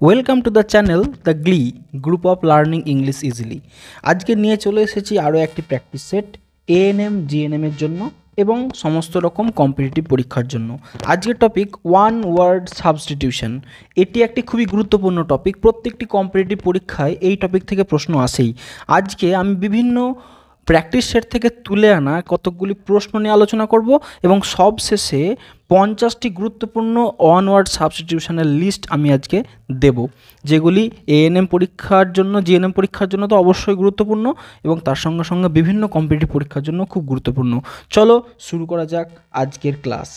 Welcome to the channel The GLEE, Group of Learning English Easily. আজকে নিয়ে চলে এসেছি আরো একটি প্র্যাকটিস সেট ANM GNM এর জন্য এবং সমস্ত রকম কম্পিটিটিভ পরীক্ষার জন্য। আজকের টপিক ওয়ান ওয়ার্ড সাবস্টিটিউশন। এটি একটি খুবই গুরুত্বপূর্ণ টপিক। প্রত্যেকটি কম্পিটিটিভ পরীক্ষায় এই টপিক থেকে প্রশ্ন আসেই। আজকে আমি বিভিন্ন প্র্যাকটিস সেট থেকে তুলে আনা কতকগুলি প্রশ্ন নিয়ে আলোচনা করব এবং সবশেষে 50টি গুরুত্বপূর্ণ ওয়ানওয়ার্ড সাবস্টিটিউশনের লিস্ট আমি আজকে দেব, যেগুলি ANM পরীক্ষার জন্য GNM পরীক্ষার জন্য তো অবশ্যই গুরুত্বপূর্ণ এবং তার সঙ্গে সঙ্গে বিভিন্ন কম্পিটিটিভ পরীক্ষার জন্য খুব গুরুত্বপূর্ণ। চলো শুরু করা যাক আজকের ক্লাস।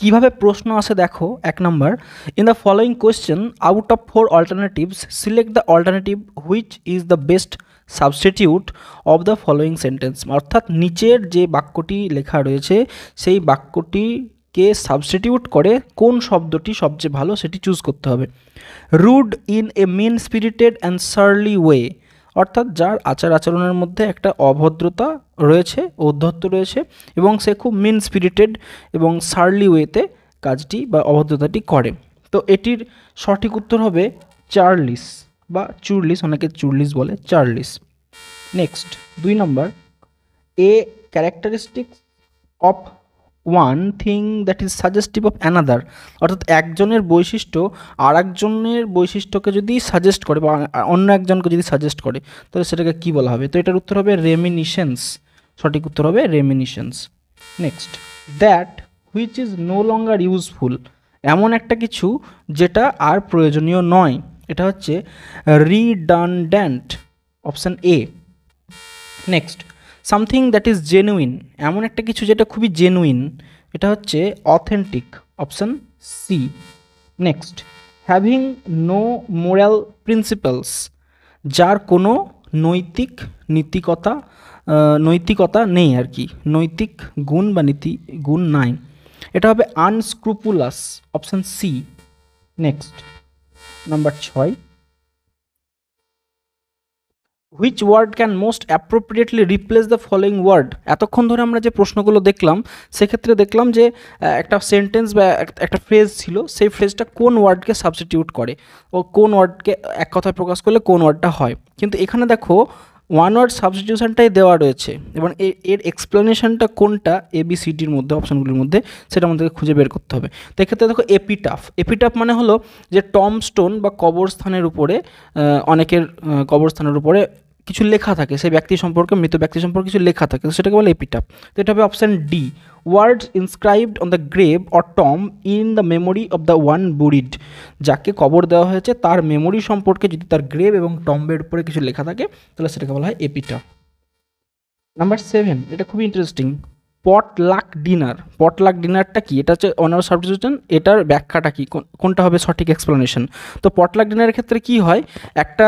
কিভাবে প্রশ্ন আসে দেখো। 1 নম্বর, in the following question out of 4 alternatives select the alternative which is the best substitute of the following sentence. অর্থাৎ নিচের যে বাক্যটি লেখা রয়েছে সেই বাক্যটিকে সাবস্টিটিউট করে কোন শব্দটি সবচেয়ে ভালো সেটি চুজ করতে হবে। Rude in a mean spirited and surly way, অর্থাৎ যার আচার আচরণের মধ্যে একটা অভদ্রতা রয়েছে, ঔদ্ধত্য রয়েছে এবং সে খুব মিন স্পিরিটেড এবং সার্লি ওয়েতে কাজটি বা অভদ্রতাটি করে। তো এটির সঠিক উত্তর হবে চার্লিস বা চুরলিস, অনেকে চুরলিস বলে, চার্লিস। নেক্সট 2 নম্বর, a characteristics of one thing that is suggestive of another, অর্থাৎ একজনের বৈশিষ্ট্য আর একজনের বৈশিষ্ট্যকে যদি সাজেস্ট করে বা অন্য একজনকে যদি সাজেস্ট করে তাহলে সেটাকে কী বলা হবে? তো এটার উত্তর হবে রেমিনিসেন্স, সঠিক উত্তর হবে reminiscence. Next, that which is no longer useful, এমন একটা কিছু যেটা আর প্রয়োজনীয় নয়, এটা হচ্ছে redundant, option A. Next, something that is genuine, এমন একটা কিছু যেটা খুবই জেনুইন, এটা হচ্ছে authentic, option C. Next, having no moral principles, যার কোনো নৈতিকতা নেই আর কি, নৈতিক গুণ বা নীতি গুণ নাই, এটা হবে unscrupulous, option C. Next, number 6, which word can most appropriately replace the following word. এতক্ষণ ধরে আমরা যে প্রশ্নগুলো দেখলাম সেক্ষেত্রে দেখলাম যে একটা সেন্টেন্স বা একটা ফ্রেজ ছিল, সেই ফ্রেজটা কোন ওয়ার্ডকে সাবস্টিটিউট করে ও কোন ওয়ার্ডকে এক কথায় প্রকাশ করলে কোন ওয়ার্ডটা হয়। কিন্তু এখানে দেখো ওয়ান ওয়ার্ড সাবস্টিটিউশনটাই দেওয়া রয়েছে এবং এর এক্সপ্লেনেশনটা কোনটা ABCDর মধ্যে, অপশানগুলির মধ্যে, সেটা আমাদেরকে খুঁজে বের করতে হবে। তো এক্ষেত্রে দেখো এপিটাফ, এপিটাফ মানে হলো যে টম্বস্টোন বা কবরস্থানের উপরে, অনেকের কবরস্থানের উপরে কিছু লেখা থাকে, সেই ব্যক্তি সম্পর্কে, মৃত ব্যক্তি সম্পর্কে কিছু লেখা থাকে, সেটাকে বলে এপিটাফ। তো এটা হবে option D. Words inscribed on the grave or tomb in the memory of the one buried, যাকে কবর দেওয়া হয়েছে তার মেমোরি সম্পর্কে যদি তার গ্রেভ এবং টম্বের উপরে কিছু লেখা থাকে তাহলে সেটাকে বলা হয় এপিটাফ। নাম্বার 7, এটা খুবই ইন্টারেস্টিং, পটলাক ডিনার। পটলাক ডিনারটা কি? এটা হচ্ছে অনার সাবস্টিটিউশন। এটার ব্যাখ্যাটা কি, কোনটা হবে সঠিক এক্সপ্লেনেশন? তো পটলাক ডিনারের ক্ষেত্রে কি হয়, একটা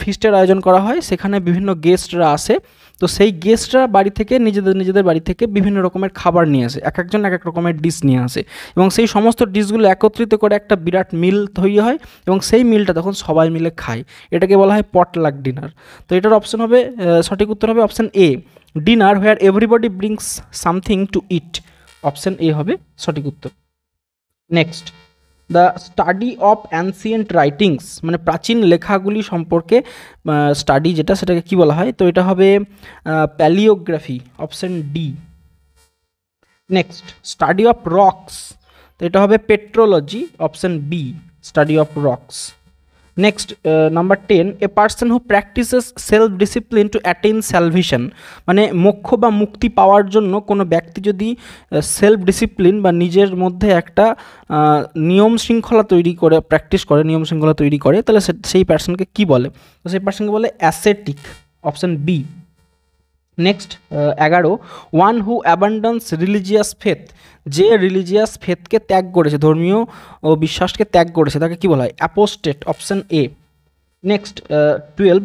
ফিস্টের আয়োজন করা হয়, সেখানে বিভিন্ন গেস্টরা আসে, তো সেই গেস্টরা বাড়ি থেকে নিজেদের বাড়ি থেকে বিভিন্ন রকমের খাবার নিয়ে আসে, এক একজন এক এক রকমের ডিশ নিয়ে আসে এবং সেই সমস্ত ডিশগুলো একত্রিত করে একটা বিরাট মিল তৈরি হয় এবং সেই মিলটা তখন সবাই মিলে খায়, এটাকে বলা হয় পটলাক ডিনার। তো এটার অপশান হবে, সঠিক উত্তর হবে option A, dinner where everybody brings something to eat, option A হবে সঠিক উত্তর। Next, the study of ancient writings, মানে প্রাচীন লেখাগুলি সম্পর্কে স্টাডি যেটা, সেটাকে কী বলা হয়? তো এটা হবে palaeography, option D. Next, study of rocks, তো এটা হবে petrology, option B, study of rocks. Next, number 10, a person who practises self discipline to attain salvation, মানে মোক্ষ বা মুক্তি পাওয়ার জন্য কোনো ব্যক্তি যদি সেলফ ডিসিপ্লিন বা নিজের মধ্যে একটা নিয়ম শৃঙ্খলা তৈরি করে প্র্যাকটিস করে, নিয়ম শৃঙ্খলা তৈরি করে, তাহলে সেই পার্সনকে কী বলে? তো সেই পার্সনকে বলে ascetic, option B. Next, 11, one who abandons religious faith, যে রিলিজিয়াস ফেথকে ত্যাগ করেছে, ধর্মীয় ও বিশ্বাসকে ত্যাগ করেছে, তাকে কী বলা হয়? Apostate, option A. Next, 12,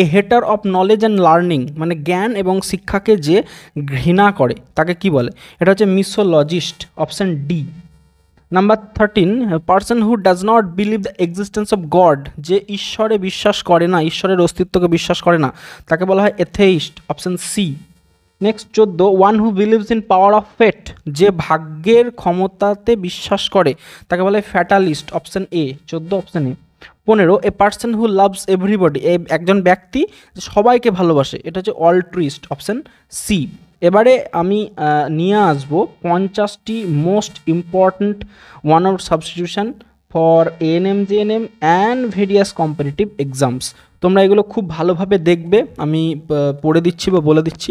a hater of knowledge and learning, মানে জ্ঞান এবং শিক্ষাকে যে ঘৃণা করে তাকে কী বলে? এটা হচ্ছে misologist, option D. Number 13, person who does not believe the existence of God, যে ঈশ্বরে বিশ্বাস করে না, ঈশ্বরের অস্তিত্বকে বিশ্বাস করে না, তাকে বলা হয় atheist, option C. Next ১৪, one who believes in power of fate, যে ভাগ্যের ক্ষমতাতে বিশ্বাস করে তাকে বলে fatalist, option A ১৪ option A. ১৫, a person who loves everybody, একজন ব্যক্তি সবাইকে ভালোবাসে, এটা হচ্ছে অলট্রিস্ট, অপশান সি। এবারে আমি নিয়ে আসবো 50টি most important one of substitution for ANM GNM and various competitive exams. তোমরা এগুলো খুব ভালোভাবে দেখবে, আমি পড়ে দিচ্ছি বা বলে দিচ্ছি,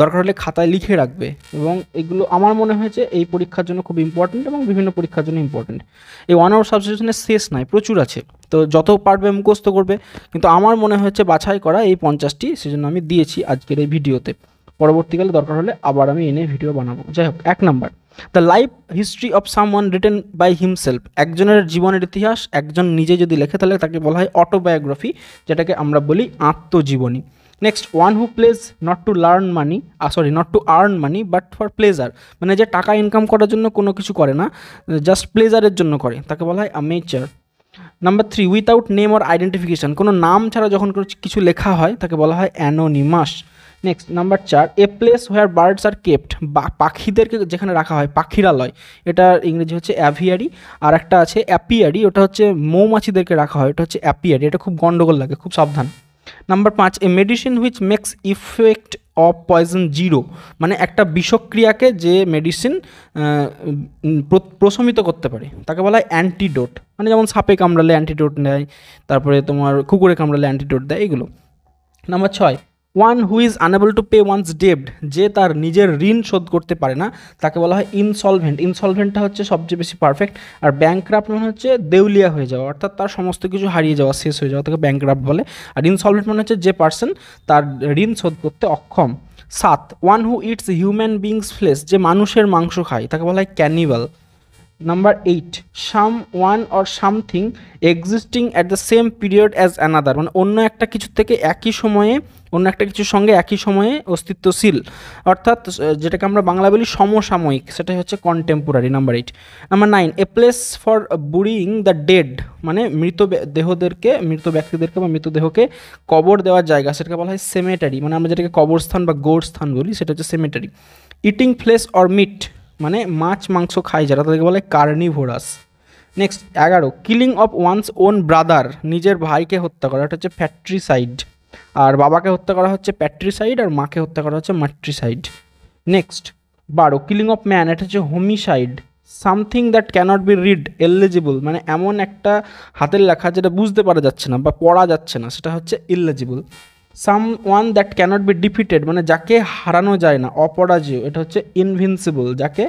দরকার হলে খাতায় লিখে রাখবে, এবং এগুলো আমার মনে হয়েছে এই পরীক্ষার জন্য খুব ইম্পর্ট্যান্ট এবং বিভিন্ন পরীক্ষার জন্য ইম্পর্ট্যান্ট। এই ওয়ান আওয়ার সাবস্টিটিউশনের শেষ নাই, প্রচুর আছে, তো যত পারবে মুখস্থ করবে, কিন্তু আমার মনে হয়েছে বাছাই করা এই 50টি, সেজন্য আমি দিয়েছি আজকের এই ভিডিওতে। পরবর্তীকালে দরকার হলে আবার আমি এনে ভিডিও বানাবো। যাই হোক, 1 নম্বর, the life history of someone written by himself, একজনের জীবনের ইতিহাস একজন নিজে যদি লেখে তাহলে তাকে বলা হয় অটোবায়োগ্রাফি, যেটাকে আমরা বলি আত্মজীবনী। Next, one who plays not to learn money, not to earn money but for pleasure, মানে যে টাকা ইনকাম করার জন্য কোনো কিছু করে না, জাস্ট প্লেজারের জন্য করে, তাকে বলা হয় amateur. Number 3, without name or identification, কোনো নাম ছাড়া যখন কিছু লেখা হয় তাকে বলা হয় anonymous. Next, number 4, a place where birds are kept, পাখিদেরকে যেখানে রাখা হয়, পাখিরালয়, এটা ইংরেজি হচ্ছে অ্যাভিয়ারি। আর একটা আছে অ্যাপিয়ারি, ওটা হচ্ছে মৌমাছিদেরকে রাখা হয়, এটা হচ্ছে অ্যাপিয়ারি, এটা খুব গন্ডগোল লাগে, খুব সাবধান। Number 5, a medicine which makes effect of poison 0, মানে একটা বিষক্রিয়াকে যে মেডিসিন প্রশমিত করতে পারে তাকে বলা হয় অ্যান্টিডোট, মানে যেমন সাপে কামড়ালে অ্যান্টিডোট নেয়, তারপরে তোমার কুকুরে কামড়ালে অ্যান্টিডোট দেয়, এগুলো। Number 6, one who is unable to pay one's ডেবড, যে তার নিজের ঋণ শোধ করতে পারে না তাকে বলা হয় ইনসলভেন্ট। ইনসলভেন্টটা হচ্ছে সবচেয়ে বেশি পারফেক্ট। আর ব্যাঙ্করাফ্ট মানে হচ্ছে দেউলিয়া হয়ে যাওয়া, অর্থাৎ তার সমস্ত কিছু হারিয়ে যাওয়া, শেষ হয়ে যাওয়া, তাকে ব্যাঙ্করাফ্ট বলে। আর ইনসলভেন্ট মানে হচ্ছে যে পার্সন তার ঋণ শোধ করতে অক্ষম। 7, one who eats human beings flesh, যে মানুষের মাংস খায় তাকে বলা হয় cannibal. Number 8, someone or something existing at the same period as another, মানে অন্য একটা কিছু থেকে একই সময়ে, অন্য একটা কিছুর সঙ্গে একই সময়ে অস্তিত্বশীল, অর্থাৎ যেটাকে আমরা বাংলা বলি সমসাময়িক, সেটাই হচ্ছে contemporary. Number 8। Number 9, a place for burying the dead, মানে মৃত ব্যক্তিদেরকে বা মৃতদেহকে কবর দেওয়ার জায়গা, সেটাকে বলা হয় সেমেটারি, মানে আমরা যেটাকে কবরস্থান বা গোরস্থান বলি, সেটা হচ্ছে cemetery. Eating flesh or meat, মানে মাছ মাংস খায় যারা তাদেরকে বলে carnivorous. Next 11, killing of one's own brother, নিজের ভাইকে হত্যা করা, এটা হচ্ছে প্যাট্রিসাইড। আর বাবাকে হত্যা করা হচ্ছে প্যাট্রিসাইড, আর মাকে হত্যা করা হচ্ছে matricide. Next 12, killing of man, এটা হচ্ছে homicide. Something that cannot be read illegible, মানে এমন একটা হাতের লেখা যেটা বুঝতে পারা যাচ্ছে না বা পড়া যাচ্ছে না, সেটা হচ্ছে illegible. Someone that cannot be defeated, মানে যাকে হারানো যায় না, অপরাজেয়, এটা হচ্ছে ইনভিন্সিবল, যাকে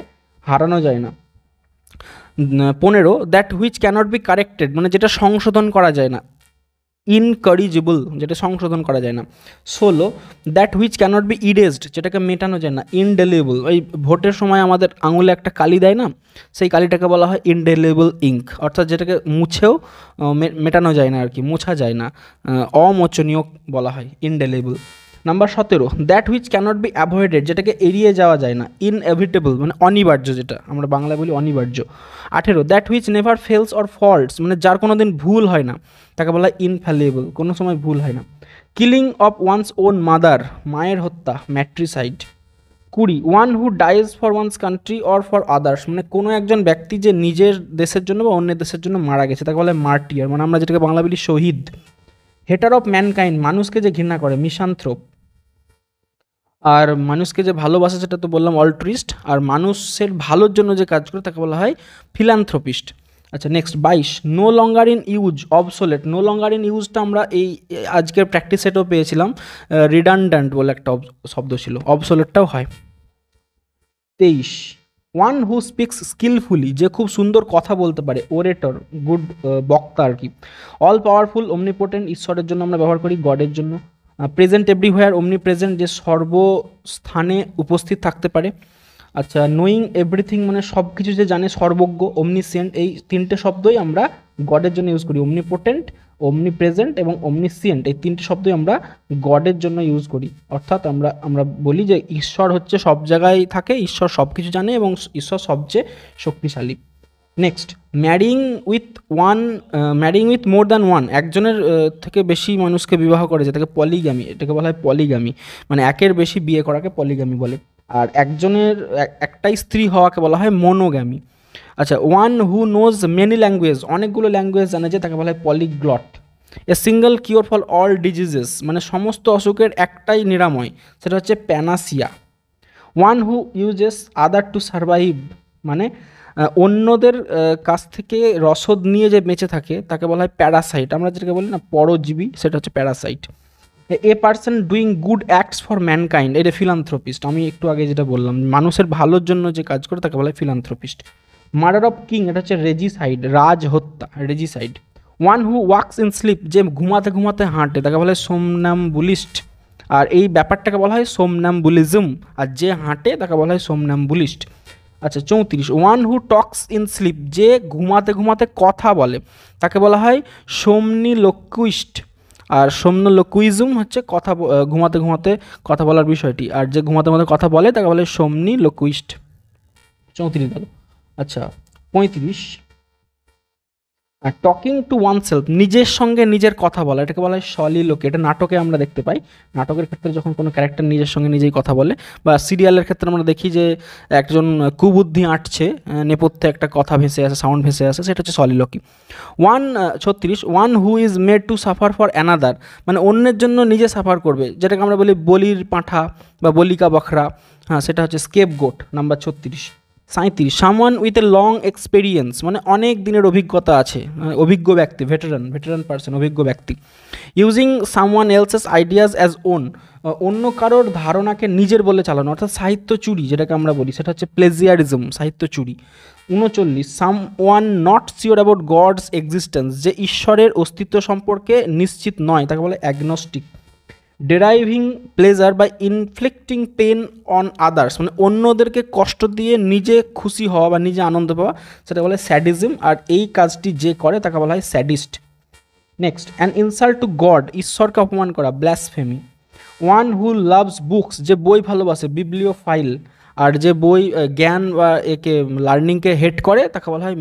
হারানো যায় না। 15, that which cannot be corrected, মানে যেটা সংশোধন করা যায় না, ইনকরিজিবল, যেটা সংশোধন করা যায় না। 16, that which cannot be erased, যেটাকে মেটানো যায় না, ইনডেলিবল, ওই ভোটের সময় আমাদের আঙুলে একটা কালি দেয় না, সেই কালিটাকে বলা হয় ইনডেলিবল ইঙ্ক, অর্থাৎ যেটাকে মুছেও মেটানো যায় না আর কি, মোছা যায় না, অমোচনীয় বলা হয়, indelible. Number 17, that which cannot be avoided, যেটাকে এড়িয়ে যাওয়া যায় না, ইনএভিটেবল, মানে অনিবার্য, যেটা আমরা বাংলায় বলি অনিবার্য। 18, that which never fails or faults, মানে যার কোনো দিন ভুল হয় না, তাকে বলা হয় ইনফ্যালিবল, কোনো সময় ভুল হয় না। Killing of one's own mother, মায়ের হত্যা, matricide. 20, one who dies for one's country or for others, মানে কোনো একজন ব্যক্তি যে নিজের দেশের জন্য বা অন্য দেশের জন্য মারা গেছে তাকে বলা হয় মার্টিয়ার, মানে আমরা যেটাকে বাংলা বলি শহীদ। হেটার অফ ম্যানকাইন্ড, মানুষকে যে ঘৃণা করে, মিসান্থ্রোপ। আর মানুষকে যে ভালোবাসে সেটা তো বললাম অলট্রিস্ট, আর মানুষের ভালোর জন্য যে কাজ করে তাকে বলা হয় ফিলান্থ্রপিস্ট। আচ্ছা, next 22, no longer in use, obsolete, no longer in ইউজটা আমরা এই আজকের প্র্যাকটিস সেটও পেয়েছিলাম, রিডান্ডেন্ট বলে একটা শব্দ ছিল, অবসোলেটটাও হয়। 23, ওয়ান হু স্পিক্স স্কিলফুলি, যে খুব সুন্দর কথা বলতে পারে, ওরেটর, গুড বক্তা আর কি। অল পাওয়ারফুল অমনিপোটেন্ট, ঈশ্বরের জন্য আমরা ব্যবহার করি, গডের জন্য। প্রেজেন্ট এভরিহোয়ার অমনিপ্রেজেন্ট, যে সর্বস্থানে উপস্থিত থাকতে পারে। আচ্ছা, নোয়িং এভরিথিং, মানে সব কিছু যে জানে, সর্বজ্ঞ, অমনিসিয়েন্ট, এই 3টে শব্দই আমরা গডের জন্য ইউজ করি, অমনিপোটেন্ট, অমনিপ্রেজেন্ট এবং অমনিসিয়েন্ট, এই 3টে শব্দই আমরা গডের জন্য ইউজ করি, অর্থাৎ আমরা বলি যে ঈশ্বর হচ্ছে সব জায়গায় থাকে, ঈশ্বর সব কিছু জানে এবং ঈশ্বর সবচেয়ে শক্তিশালী। Next, marrying with more than one, একজনের থেকে বেশি মানুষকে বিবাহ করে যেটাকে পলিগামি, এটাকে বলা হয় পলিগামি, মানে একের বেশি বিয়ে করাকে পলিগামি বলে। আর একজনের একটাই স্ত্রী হওয়াকে বলা হয় মনোগামি। আচ্ছা, one who knows many language, অনেকগুলো ল্যাঙ্গুয়েজ জানে যে তাকে বলা হয় polyglot. A single cure for all diseases, মানে সমস্ত অসুখের একটাই নিরাময়, সেটা হচ্ছে panacea. One who uses other to survive, মানে অন্যদের কাছ থেকে রসদ নিয়ে যে বেঁচে থাকে তাকে বলা হয় প্যারাসাইট, আমরা যেটাকে বলি না পরজীবী, সেটা হচ্ছে parasite. A person doing good acts for mankind, এটা ফিলান্থ্রপিস্ট, আমি একটু আগে যেটা বললাম মানুষের ভালোর জন্য যে কাজ করে তাকে বলা হয় ফিলান্থ্রপিস্ট। মার্ডার অফ কিং, এটা হচ্ছে রেজিসাইড, রাজ হত্যা, regicide. One who walks in sleep, যে ঘুমাতে ঘুমাতে হাঁটে তাকে বলা হয় সোমনামবুলিস্ট, আর এই ব্যাপারটাকে বলা হয় সোমনামবুলিজম, আর যে হাঁটে তাকে বলা হয় সোমনামবুলিস্ট। আচ্ছা 34, one who talks in sleep, যে ঘুমাতে ঘুমাতে কথা বলে তাকে বলা হয় সোমনিলোকুইস্ট, আর সোমনোলোকুইজম হচ্ছে কথা, ঘুমাতে ঘুমাতে কথা বলার বিষয়টি, আর যে ঘুমাতে ঘুমাতে কথা বলে তাকে বলে সোমনিলোকুইস্ট। 34 গেল। আচ্ছা 35, টকিং টু ওয়ান সেলফ, নিজের সঙ্গে নিজের কথা বলা, এটাকে বলা হয় সলিলোকি, এটা নাটকে আমরা দেখতে পাই, নাটকের ক্ষেত্রে যখন কোনো ক্যারেক্টার নিজের সঙ্গে নিজেই কথা বলে, বা সিরিয়ালের ক্ষেত্রে আমরা দেখি যে একজন কুবুদ্ধি আঁটছে, নেপথ্যে একটা কথা ভেসে আসে, সাউন্ড ভেসে আসে, সেটা হচ্ছে soliloquy. 36, one who is made to suffer for another, মানে অন্যের জন্য নিজে সাফার করবে, যেটাকে আমরা বলি বলির পাঁঠা বা বলিকা বখরা, হ্যাঁ সেটা হচ্ছে scapegoat, number 36। 37, someone with a long experience, মানে অনেক দিনের অভিজ্ঞতা আছে, অভিজ্ঞ ব্যক্তি, ভেটেরান পার্সন, অভিজ্ঞ ব্যক্তি। Using someone else's ideas as own, অন্য কারোর ধারণাকে নিজের বলে চালানো, অর্থাৎ সাহিত্য চুরি যেটাকে আমরা বলি, সেটা হচ্ছে প্লেজিয়ারিজম, সাহিত্য চুরি। 39, someone not sure about God's existence, যে ঈশ্বরের অস্তিত্ব সম্পর্কে নিশ্চিত নয় তাকে বলে agnostic. Deriving pleasure by inflicting pain on others, মানে অন্যদেরকে কষ্ট দিয়ে নিজে খুশি হওয়া বা নিজে আনন্দ পাওয়া, সেটা বলে স্যাডিজম, আর এই কাজটি যে করে তাকে বলা হয় sadist. Next, an insult to God, ঈশ্বরকে অপমান করা, blasphemy. One who loves books, যে বই ভালোবাসে, বিবলিওফাইল, আর যে বই জ্ঞান বা একে লার্নিংকে হেট করে তাকে বলা হয়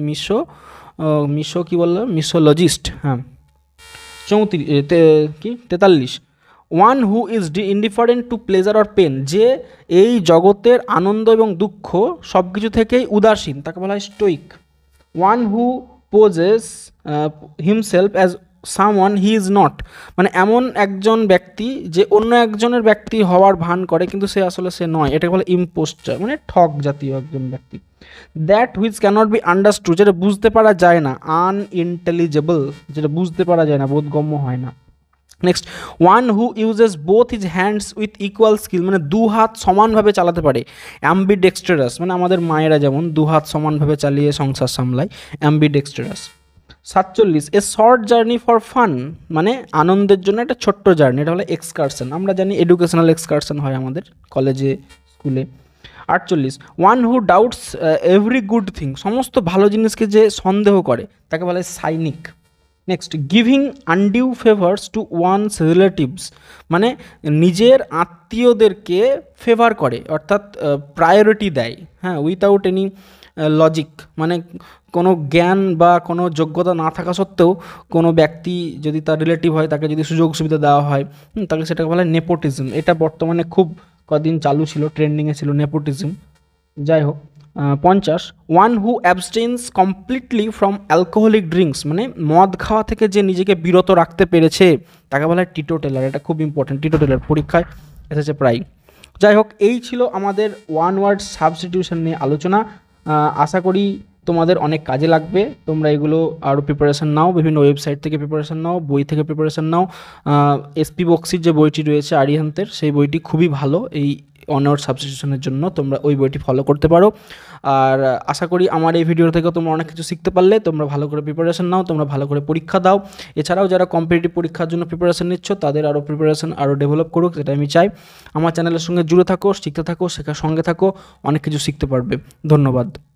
মিসোলজিস্ট। হ্যাঁ 43 one who is indifferent to pleasure or pain, যে এই জগতের আনন্দ এবং দুঃখ সব কিছু থেকেই উদাসীন তাকে বলা হয় stoic. One who poses himself as someone he is not, মানে এমন একজন ব্যক্তি যে অন্য একজনের ব্যক্তি হওয়ার ভান করে কিন্তু সে আসলে সে নয়, এটাকে বলে ইম্পোস্টার, মানে ঠক জাতীয় একজন ব্যক্তি। That which cannot be understood, যেটা বুঝতে পারা যায় না, আনইন্টেলিজেবল, যেটা বুঝতে পারা যায় না, বোধগম্য হয় না। Next, one who uses both his hands with equal skill, মানে দু হাত সমানভাবে চালাতে পারে, অ্যাম্বিডেক্সট্রাস, মানে আমাদের মায়েরা যেমন দু হাত সমানভাবে চালিয়ে সংসার সামলায়, ambidextrous. 47, a short journey for fun, মানে আনন্দের জন্য একটা ছোট্ট জার্নি, এটা হলো এক্সকারশন, আমরা জানি এডুকেশনাল এক্সকারশন হয় আমাদের কলেজে স্কুলে। 48, one who doubts every good thing, সমস্ত ভালো জিনিসকে যে সন্দেহ করে তাকে বলে cynic. Next, giving undue favours to one's relatives, মানে নিজের আত্মীয়দেরকে ফেভার করে, অর্থাৎ প্রায়োরিটি দেয়, হ্যাঁ উইথাউট এনি লজিক, মানে কোনো জ্ঞান বা কোনো যোগ্যতা না থাকা সত্ত্বেও কোনো ব্যক্তি যদি তার রিলেটিভ হয় তাকে যদি সুযোগ সুবিধা দেওয়া হয় তাকে সেটাকে বলে নেপোটিজম, এটা বর্তমানে খুব কদিন চালু ছিল, ট্রেন্ডিংয়ে ছিল নেপোটিজম, যাই হোক। 50, one who abstains completely from alcoholic drinks, মানে মদ খাওয়া থেকে যে নিজেকে বিরত রাখতে পেরেছে তাকে বলা হয় টিটোটেলার, এটা খুব ইম্পর্টেন্ট, টিটোটেলার পরীক্ষায় এসেছে প্রায়। যাই হোক, এই ছিল আমাদের ওয়ান ওয়ার্ড সাবস্টিটিউশন নিয়ে আলোচনা, আশা করি তোমাদের অনেক কাজে লাগবে, তোমরা এগুলো আরও প্রিপারেশান নাও, বিভিন্ন ওয়েবসাইট থেকে প্রিপারেশান নাও, বই থেকে প্রিপারেশান নাও। এসপি বক্সির যে বইটি রয়েছে আরিহান্তের, সেই বইটি খুবই ভালো এই অনওয়ার্ড সাবস্টিটিউশনের জন্য, তোমরা ওই বইটি ফলো করতে পারো। আর আশা করি আমার এই ভিডিও থেকে তোমরা অনেক কিছু শিখতে পারলে, তোমরা ভালো করে প্রিপারেশান নাও, তোমরা ভালো করে পরীক্ষা দাও। এছাড়াও যারা কম্পিটিটিভ পরীক্ষার জন্য প্রিপারেশান নিচ্ছ তাদের আরও প্রিপারেশান আরও ডেভেলপ করুক, সেটা আমি চাই। আমার চ্যানেলের সঙ্গে জুড়ে থাকো, শিখতে থাকো, শেখার সঙ্গে থাকো, অনেক কিছু শিখতে পারবে। ধন্যবাদ।